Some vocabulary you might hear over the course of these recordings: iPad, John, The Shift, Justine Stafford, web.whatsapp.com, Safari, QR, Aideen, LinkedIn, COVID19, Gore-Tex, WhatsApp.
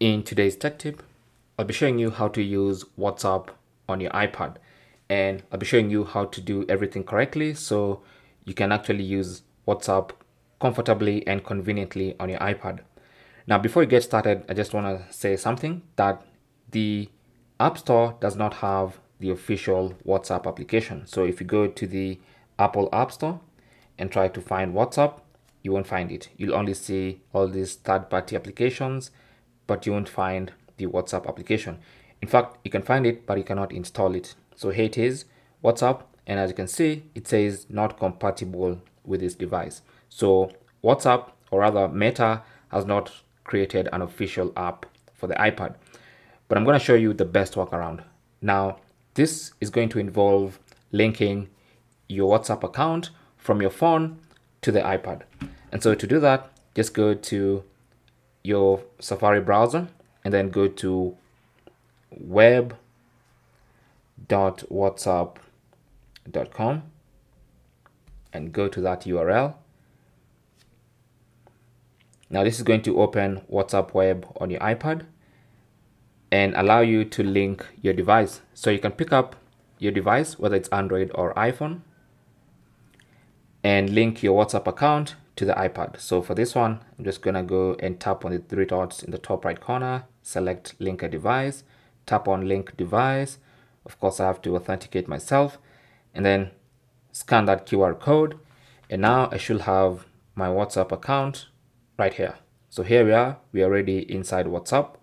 In today's tech tip, I'll be showing you how to use WhatsApp on your iPad, and I'll be showing you how to do everything correctly so you can actually use WhatsApp comfortably and conveniently on your iPad. Now, before you get started, I just want to say something that the App Store does not have the official WhatsApp application. So if you go to the Apple App Store and try to find WhatsApp, you won't find it. You'll only see all these third-party applications, but you won't find the WhatsApp application. In fact, you can find it, but you cannot install it. So here it is, WhatsApp, and as you can see, it says not compatible with this device. So WhatsApp, or rather Meta, has not created an official app for the iPad. But I'm gonna show you the best workaround. Now, this is going to involve linking your WhatsApp account from your phone to the iPad. And so to do that, just go to your Safari browser and then go to web.whatsapp.com and go to that URL. Now this is going to open WhatsApp web on your iPad and allow you to link your device. So you can pick up your device, whether it's Android or iPhone, and link your WhatsApp account to the iPad. So for this one, I'm just gonna go and tap on the three dots in the top right corner, select link a device, tap on link device. Of course, I have to authenticate myself and then scan that QR code. And now I should have my WhatsApp account right here. So here we are already inside WhatsApp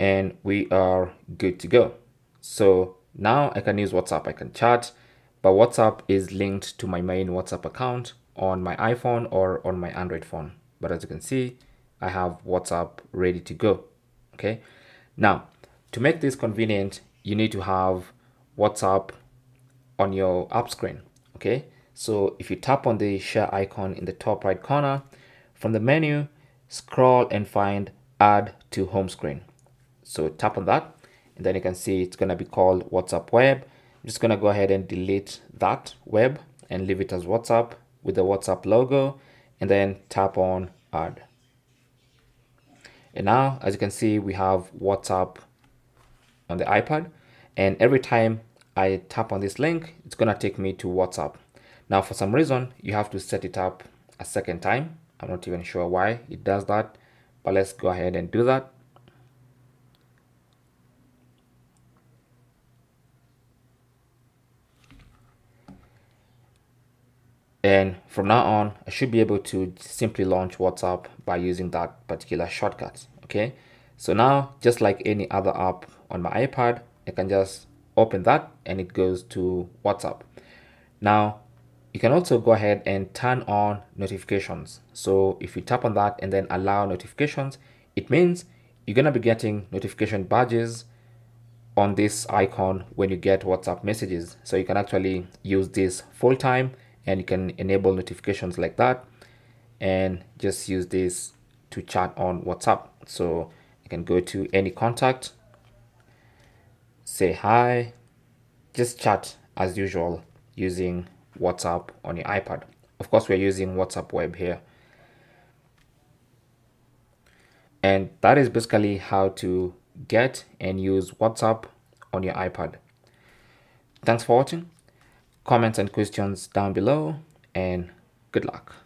and we are good to go. So now I can use WhatsApp, I can chat, but WhatsApp is linked to my main WhatsApp account on my iPhone or on my Android phone. But as you can see, I have WhatsApp ready to go, okay? Now, to make this convenient, you need to have WhatsApp on your app screen, okay? So if you tap on the share icon in the top right corner, from the menu, scroll and find Add to Home Screen. So tap on that, and then you can see it's gonna be called WhatsApp Web. I'm just gonna go ahead and delete that web and leave it as WhatsApp with the WhatsApp logo and then tap on add. And now, as you can see, we have WhatsApp on the iPad, and every time I tap on this link, it's gonna take me to WhatsApp. Now, for some reason, you have to set it up a second time. I'm not even sure why it does that, but let's go ahead and do that. And from now on, I should be able to simply launch WhatsApp by using that particular shortcut, okay? So now, just like any other app on my iPad, I can just open that and it goes to WhatsApp. Now, you can also go ahead and turn on notifications. So if you tap on that and then allow notifications, it means you're gonna be getting notification badges on this icon when you get WhatsApp messages. So you can actually use this full time, and you can enable notifications like that and just use this to chat on WhatsApp. So you can go to any contact, say hi, just chat as usual using WhatsApp on your iPad. Of course, we're using WhatsApp web here. And that is basically how to get and use WhatsApp on your iPad. Thanks for watching. Comments and questions down below, and good luck.